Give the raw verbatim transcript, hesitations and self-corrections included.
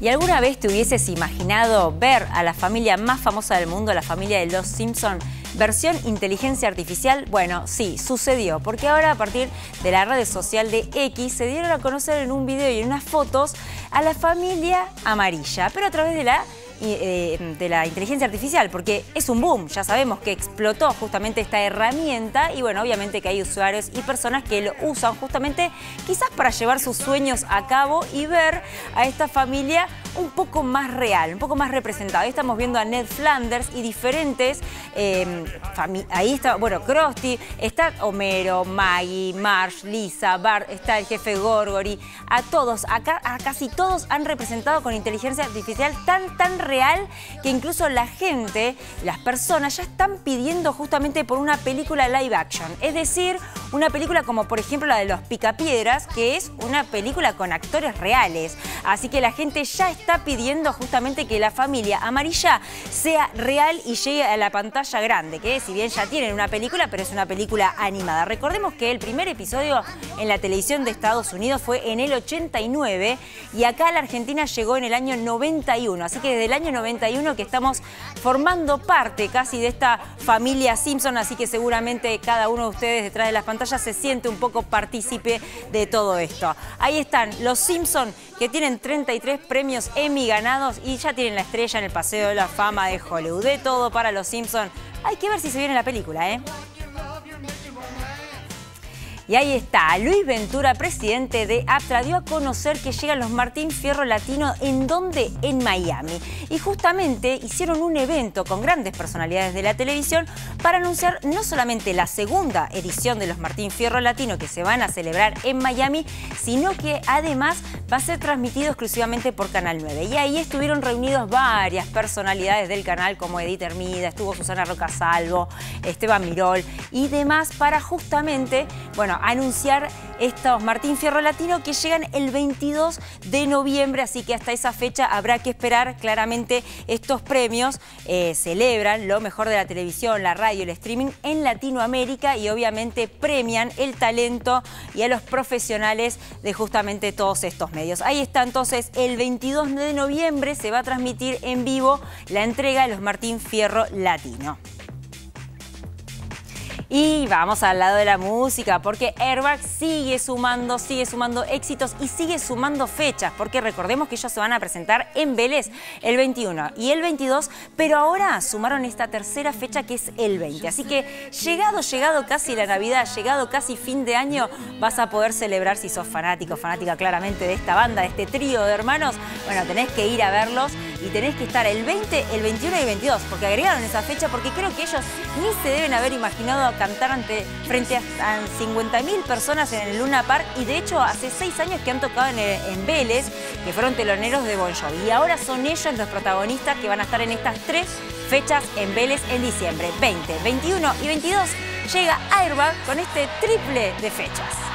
¿Y alguna vez te hubieses imaginado ver a la familia más famosa del mundo, la familia de Los Simpson, versión inteligencia artificial? Bueno, sí, sucedió, porque ahora a partir de la red social de X se dieron a conocer en un video y en unas fotos a la familia amarilla, pero a través de la de la inteligencia artificial, porque es un boom, ya sabemos que explotó justamente esta herramienta y bueno, obviamente que hay usuarios y personas que lo usan justamente quizás para llevar sus sueños a cabo y ver a esta familia un poco más real, un poco más representada. Ahí estamos viendo a Ned Flanders y diferentes eh, ahí está, bueno, Krusty, está Homero, Maggie, Marge, Lisa, Bart, está el jefe Gorgory, a todos, acá a casi todos han representado con inteligencia artificial tan, tan real que incluso la gente, las personas ya están pidiendo justamente por una película live action, es decir, una película como por ejemplo la de los Picapiedras, que es una película con actores reales, así que la gente ya está pidiendo justamente que la familia amarilla sea real y llegue a la pantalla grande, que si bien ya tienen una película, pero es una película animada. Recordemos que el primer episodio en la televisión de Estados Unidos fue en el ochenta y nueve y acá a la Argentina llegó en el año noventa y uno, así que desde el año noventa y uno que estamos formando parte casi de esta familia Simpson, así que seguramente cada uno de ustedes detrás de las pantallas se siente un poco partícipe de todo esto. Ahí están los Simpson, que tienen treinta y tres premios Emmy ganados y ya tienen la estrella en el Paseo de la Fama de Hollywood. De todo para los Simpson. Hay que ver si se viene la película, ¿eh? Y ahí está, Luis Ventura, presidente de APTRA, dio a conocer que llegan los Martín Fierro Latino, ¿en dónde? En Miami. Y justamente hicieron un evento con grandes personalidades de la televisión para anunciar no solamente la segunda edición de los Martín Fierro Latino que se van a celebrar en Miami, sino que además va a ser transmitido exclusivamente por Canal nueve. Y ahí estuvieron reunidos varias personalidades del canal como Edith Hermida, estuvo Susana Roca Salvo, Esteban Mirol y demás para justamente, bueno, anunciar estos Martín Fierro Latino que llegan el veintidós de noviembre, así que hasta esa fecha habrá que esperar. Claramente estos premios eh, celebran lo mejor de la televisión, la radio, el streaming en Latinoamérica y obviamente premian el talento y a los profesionales de justamente todos estos medios. Ahí está entonces, el veintidós de noviembre se va a transmitir en vivo la entrega de los Martín Fierro Latino. Y vamos al lado de la música, porque Airbag sigue sumando, sigue sumando éxitos y sigue sumando fechas, porque recordemos que ellos se van a presentar en Vélez el veintiuno y el veintidós, pero ahora sumaron esta tercera fecha que es el veinte. Así que llegado, llegado casi la Navidad, llegado casi fin de año, vas a poder celebrar si sos fanático, fanática claramente de esta banda, de este trío de hermanos. Bueno, tenés que ir a verlos y tenés que estar el veinte, el veintiuno y el veintidós, porque agregaron esa fecha, porque creo que ellos ni se deben haber imaginado cantar ante, frente a cincuenta mil personas en el Luna Park, y de hecho hace seis años que han tocado en, en Vélez, que fueron teloneros de Bon Jovi, y ahora son ellos los protagonistas que van a estar en estas tres fechas en Vélez en diciembre. veinte, veintiuno y veintidós llega Airbag con este triple de fechas.